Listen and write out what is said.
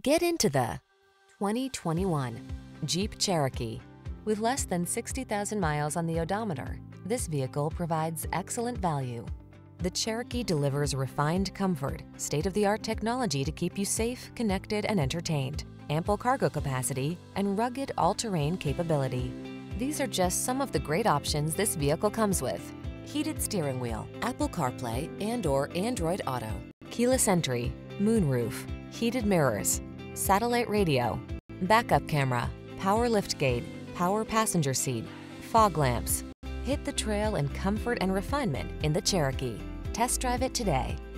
Get into the 2021 Jeep Cherokee. With less than 60,000 miles on the odometer, this vehicle provides excellent value. The Cherokee delivers refined comfort, state-of-the-art technology to keep you safe, connected, and entertained, ample cargo capacity, and rugged all-terrain capability. These are just some of the great options this vehicle comes with: heated steering wheel, Apple CarPlay and/or Android Auto, keyless entry, moonroof, heated mirrors, satellite radio, backup camera, power liftgate, power passenger seat, fog lamps. Hit the trail in comfort and refinement in the Cherokee. Test drive it today.